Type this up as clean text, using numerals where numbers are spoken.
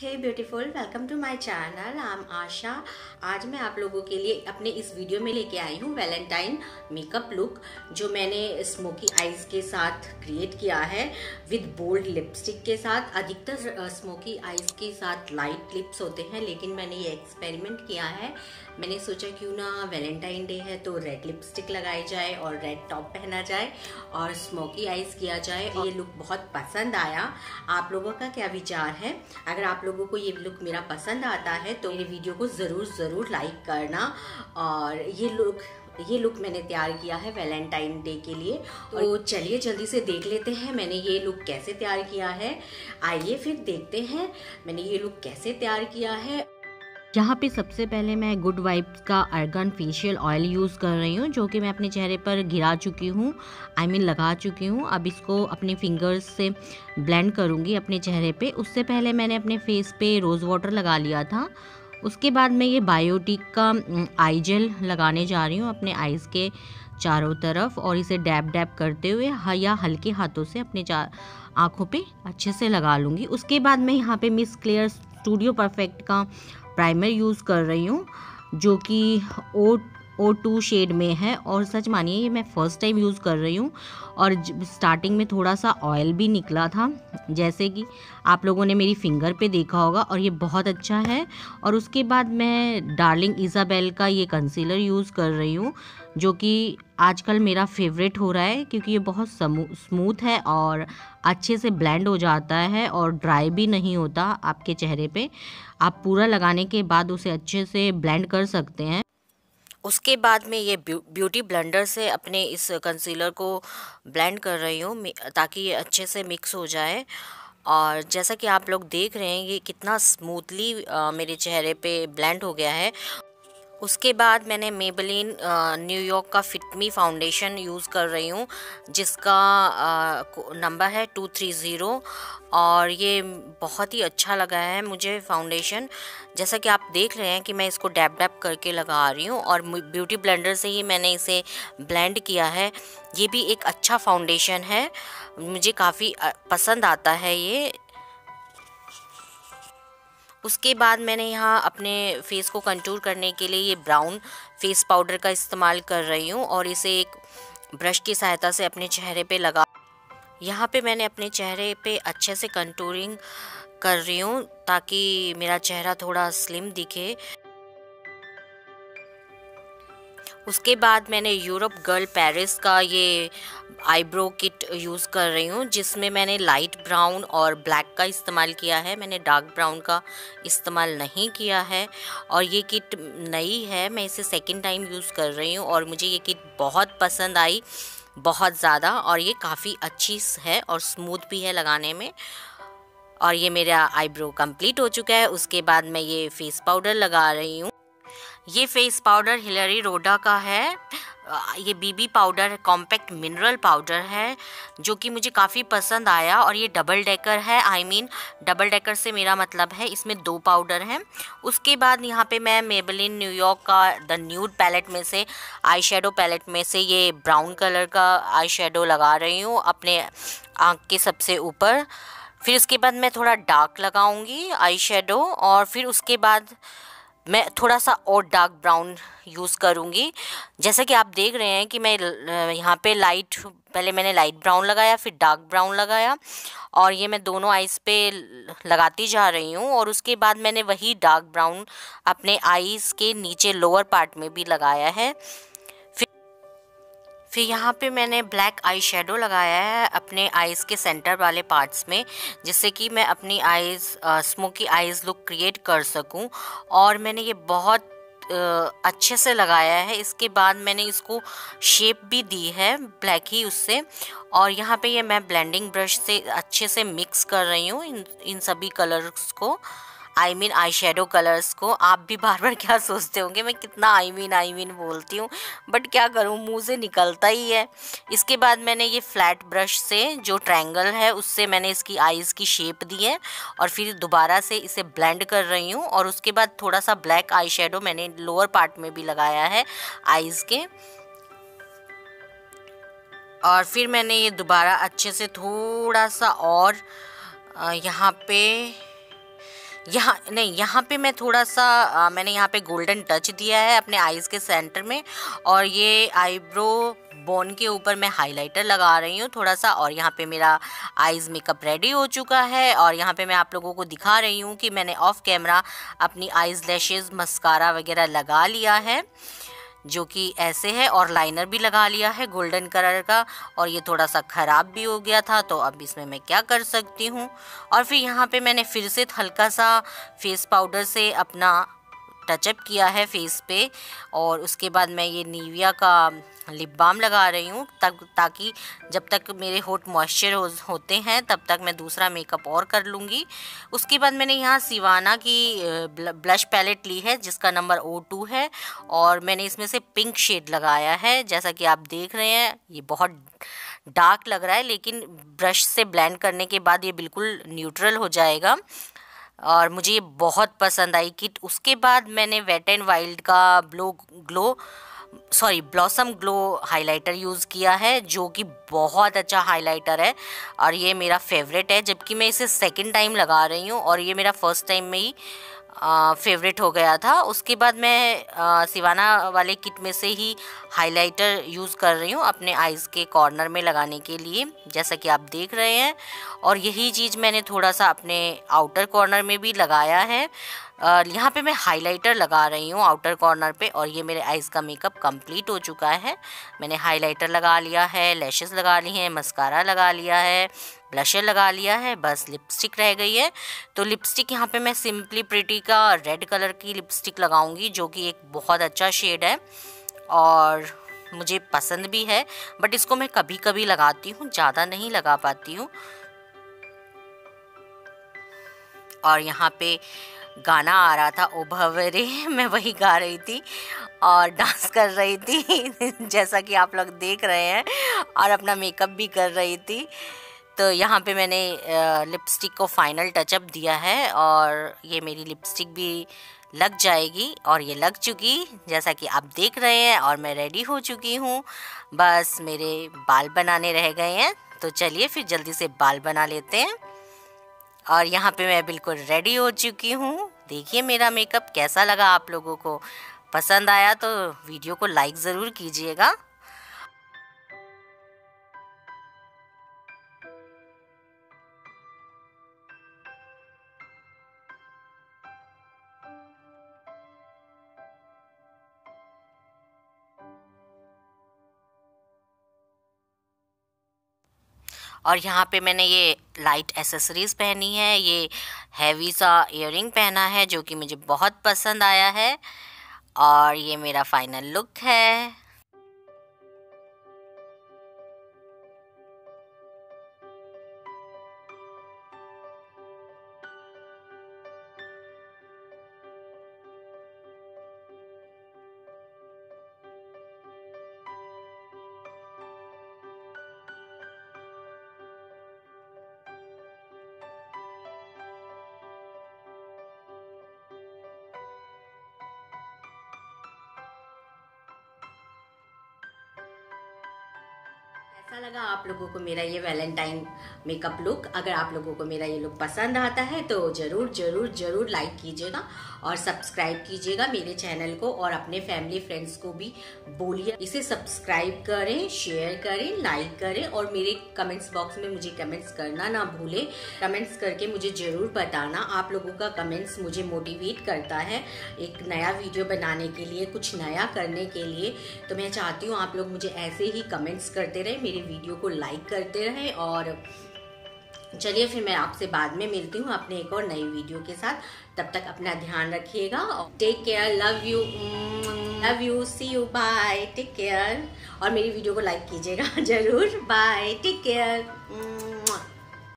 Hey beautiful, welcome to my channel. I am Asha. आज मैं आप लोगों के लिए अपने इस वीडियो में लेके आई हूँ वैलेंटाइन मेकअप लुक, जो मैंने स्मोकी आइज़ के साथ क्रिएट किया है विद बोल्ड लिपस्टिक के साथ। अधिकतर स्मोकी आइज़ के साथ लाइट लिप्स होते हैं, लेकिन मैंने ये एक्सपेरिमेंट किया है। मैंने सोचा क्यों ना वैलेंटाइन डे है तो रेड लिपस्टिक लगाई जाए और रेड टॉप पहना जाए और स्मोकी आइज़ किया जाए। ये लुक बहुत पसंद आया। आप लोगों का क्या विचार है? अगर आप लोगों को ये लुक मेरा पसंद आता है तो मेरे वीडियो को ज़रूर लाइक करना। और ये लुक मैंने तैयार किया है वैलेंटाइन डे के लिए। तो चलिए जल्दी से देख लेते हैं मैंने ये लुक कैसे तैयार किया है। आइए फिर देखते हैं मैंने ये लुक कैसे तैयार किया है। जहाँ पे सबसे पहले मैं गुड वाइब्स का अर्गन फेशियल ऑयल यूज़ कर रही हूँ, जो कि मैं अपने चेहरे पर गिरा चुकी हूँ, आई मीन लगा चुकी हूँ। अब इसको अपने फिंगर्स से ब्लेंड करूँगी अपने चेहरे पे। उससे पहले मैंने अपने फेस पे रोज़ वाटर लगा लिया था। उसके बाद मैं ये बायोटिक का आई जेल लगाने जा रही हूँ अपने आइज़ के चारों तरफ, और इसे डैब करते हुए या हल्के हाथों से अपने आँखों पर अच्छे से लगा लूँगी। उसके बाद मैं यहाँ पर मिस क्लियर स्टूडियो परफेक्ट का प्राइमर यूज़ कर रही हूँ, जो कि O2 शेड में है। और सच मानिए ये मैं फ़र्स्ट टाइम यूज़ कर रही हूँ, और स्टार्टिंग में थोड़ा सा ऑयल भी निकला था, जैसे कि आप लोगों ने मेरी फिंगर पे देखा होगा, और ये बहुत अच्छा है। और उसके बाद मैं डार्लिंग इसाबेल का ये कंसीलर यूज़ कर रही हूँ, जो कि आजकल मेरा फेवरेट हो रहा है, क्योंकि ये बहुत स्मूथ है और अच्छे से ब्लेंड हो जाता है और ड्राई भी नहीं होता आपके चेहरे पे। आप पूरा लगाने के बाद उसे अच्छे से ब्लेंड कर सकते हैं। उसके बाद मैं ये ब्यूटी ब्लेंडर से अपने इस कंसीलर को ब्लेंड कर रही हूँ, ताकि ये अच्छे से मिक्स हो जाए। और जैसा कि आप लोग देख रहे हैं ये कितना स्मूथली मेरे चेहरे पे ब्लेंड हो गया है। उसके बाद मैंने मेबेलिन न्यूयॉर्क का फिट मी फाउंडेशन यूज़ कर रही हूँ, जिसका नंबर है 230, और ये बहुत ही अच्छा लगा है मुझे फाउंडेशन। जैसा कि आप देख रहे हैं कि मैं इसको डैब करके लगा रही हूँ, और ब्यूटी ब्लेंडर से ही मैंने इसे ब्लेंड किया है। ये भी एक अच्छा फाउंडेशन है, मुझे काफ़ी पसंद आता है ये। उसके बाद मैंने यहाँ अपने फेस को कंटूर करने के लिए ये ब्राउन फेस पाउडर का इस्तेमाल कर रही हूँ, और इसे एक ब्रश की सहायता से अपने चेहरे पे लगा। यहाँ पे मैंने अपने चेहरे पे अच्छे से कंटूरिंग कर रही हूँ, ताकि मेरा चेहरा थोड़ा स्लिम दिखे। उसके बाद मैंने यूरोप गर्ल पेरिस का ये आईब्रो किट यूज़ कर रही हूँ, जिसमें मैंने लाइट ब्राउन और ब्लैक का इस्तेमाल किया है। मैंने डार्क ब्राउन का इस्तेमाल नहीं किया है, और ये किट नई है, मैं इसे सेकंड टाइम यूज़ कर रही हूँ, और मुझे ये किट बहुत पसंद आई, बहुत ज़्यादा। और ये काफ़ी अच्छी है और स्मूथ भी है लगाने में। और ये मेरा आईब्रो कम्प्लीट हो चुका है। उसके बाद मैं ये फेस पाउडर लगा रही हूँ। ये फेस पाउडर हिलरी रोडा का है। ये BB powder compact mineral powder है, जो कि मुझे काफ़ी पसंद आया, और ये डबल डेकर है। आई मीन डबल डेकर से मेरा मतलब है इसमें 2 पाउडर हैं। उसके बाद यहाँ पे मैं मेबेलिन न्यूयॉर्क का द न्यूड पैलेट में से ये ब्राउन कलर का आई शेडो लगा रही हूँ अपने आँख के सबसे ऊपर। फिर उसके बाद मैं थोड़ा डार्क लगाऊँगी आई शेडो, और फिर उसके बाद मैं थोड़ा सा और डार्क ब्राउन यूज़ करूँगी। जैसे कि आप देख रहे हैं कि मैं यहाँ पे पहले मैंने लाइट ब्राउन लगाया, फिर डार्क ब्राउन लगाया, और ये मैं दोनों आईज़ पे लगाती जा रही हूँ। और उसके बाद मैंने वही डार्क ब्राउन अपने आईज़ के नीचे लोअर पार्ट में भी लगाया है। फिर यहाँ पे मैंने ब्लैक आई शेडो लगाया है अपने आइज़ के सेंटर वाले पार्ट्स में, जिससे कि मैं अपनी eyes smoky eyes look create कर सकूं। और मैंने ये बहुत अच्छे से लगाया है। इसके बाद मैंने इसको शेप भी दी है ब्लैक ही उससे। और यहाँ पे ये मैं ब्लेंडिंग ब्रश से अच्छे से मिक्स कर रही हूँ इन सभी कलर्स को, I mean eye shadow colours को। आप भी बार क्या सोचते होंगे मैं कितना आई मीन बोलती हूँ, बट क्या करूँ, मुंह से निकलता ही है। इसके बाद मैंने ये फ्लैट ब्रश से जो ट्रायंगल है उससे मैंने इसकी आइज़ की शेप दी है, और फिर दोबारा से इसे ब्लेंड कर रही हूँ। और उसके बाद थोड़ा सा ब्लैक आई शेडो मैंने लोअर पार्ट में भी लगाया है आइज़ के। और फिर मैंने ये दोबारा अच्छे से थोड़ा सा और यहाँ पे यहाँ नहीं, यहाँ पे मैं थोड़ा सा मैंने यहाँ पे गोल्डन टच दिया है अपने आईज़ के सेंटर में, और ये आईब्रो बोन के ऊपर मैं हाइलाइटर लगा रही हूँ थोड़ा सा। और यहाँ पे मेरा आईज़ मेकअप रेडी हो चुका है, और यहाँ पे मैं आप लोगों को दिखा रही हूँ कि मैंने ऑफ कैमरा अपनी आईज़ लैशेज़ मस्कारा वगैरह लगा लिया है जो कि ऐसे है, और लाइनर भी लगा लिया है गोल्डन कलर का, और ये थोड़ा सा ख़राब भी हो गया था तो अब इसमें मैं क्या कर सकती हूँ। और फिर यहाँ पे मैंने फिर से हल्का सा फेस पाउडर से अपना टचअप किया है फेस पे, और उसके बाद मैं ये नीविया का लिप बाम लगा रही हूँ ताकि जब तक मेरे होंठ मॉइस्चर होते हैं तब तक मैं दूसरा मेकअप और कर लूँगी। उसके बाद मैंने यहाँ सिवाना की ब्लश पैलेट ली है जिसका नंबर O2 है, और मैंने इसमें से पिंक शेड लगाया है। जैसा कि आप देख रहे हैं ये बहुत डार्क लग रहा है, लेकिन ब्रश से ब्लेंड करने के बाद ये बिल्कुल न्यूट्रल हो जाएगा, और मुझे ये बहुत पसंद आई किट। उसके बाद मैंने वेट एंड वाइल्ड का ब्लॉसम ग्लो हाइलाइटर यूज़ किया है जो कि बहुत अच्छा हाइलाइटर है, और ये मेरा फेवरेट है, जबकि मैं इसे सेकंड टाइम लगा रही हूँ और ये मेरा फर्स्ट टाइम में ही फेवरेट हो गया था। उसके बाद मैं सिवाना वाले किट में से ही हाइलाइटर यूज़ कर रही हूँ अपने आइज़ के कॉर्नर में लगाने के लिए, जैसा कि आप देख रहे हैं। और यही चीज़ मैंने थोड़ा सा अपने आउटर कॉर्नर में भी लगाया है। यहाँ पे मैं हाइलाइटर लगा रही हूँ आउटर कॉर्नर पे, और ये मेरे आइज़ का मेकअप कंप्लीट हो चुका है। मैंने हाइलाइटर लगा लिया है, लैशेस लगा ली हैं, मस्कारा लगा लिया है, ब्लशर लगा लिया है, बस लिपस्टिक रह गई है। तो लिपस्टिक यहाँ पे मैं सिंपली प्रिटी का रेड कलर की लिपस्टिक लगाऊंगी जो कि एक बहुत अच्छा शेड है और मुझे पसंद भी है, बट इसको मैं कभी कभी लगाती हूँ, ज़्यादा नहीं लगा पाती हूँ। और यहाँ पे गाना आ रहा था ओभावरे, मैं वही गा रही थी और डांस कर रही थी जैसा कि आप लोग देख रहे हैं, और अपना मेकअप भी कर रही थी। तो यहाँ पे मैंने लिपस्टिक को फाइनल टचअप दिया है, और ये मेरी लिपस्टिक भी लग जाएगी, और ये लग चुकी जैसा कि आप देख रहे हैं, और मैं रेडी हो चुकी हूँ। बस मेरे बाल बनाने रह गए हैं, तो चलिए फिर जल्दी से बाल बना लेते हैं। और यहाँ पे मैं बिल्कुल रेडी हो चुकी हूँ। देखिए मेरा मेकअप कैसा लगा आप लोगों को, पसंद आया तो वीडियो को लाइक ज़रूर कीजिएगा। और यहाँ पे मैंने ये लाइट एसेसरीज़ पहनी है, ये हैवी सा इयररिंग पहना है जो कि मुझे बहुत पसंद आया है, और ये मेरा फाइनल लुक है। कैसा लगा आप लोगों को मेरा ये वैलेंटाइन मेकअप लुक? अगर आप लोगों को मेरा ये लुक पसंद आता है तो ज़रूर ज़रूर ज़रूर लाइक कीजिएगा और सब्सक्राइब कीजिएगा मेरे चैनल को, और अपने फैमिली फ्रेंड्स को भी बोलिए इसे सब्सक्राइब करें, शेयर करें, लाइक करें, और मेरे कमेंट्स बॉक्स में मुझे कमेंट्स करना ना भूलें। कमेंट्स करके मुझे ज़रूर बताना, आप लोगों का कमेंट्स मुझे मोटिवेट करता है एक नया वीडियो बनाने के लिए, कुछ नया करने के लिए। तो मैं चाहती हूँ आप लोग मुझे ऐसे ही कमेंट्स करते रहें, वीडियो को लाइक करते रहें। और चलिए फिर मैं आपसे बाद में मिलती हूँ अपने एक और नई वीडियो के साथ। तब तक अपना ध्यान रखिएगा और take care. Love you, see you, bye, take care. और मेरी वीडियो को लाइक कीजिएगा जरूर। Bye, take care.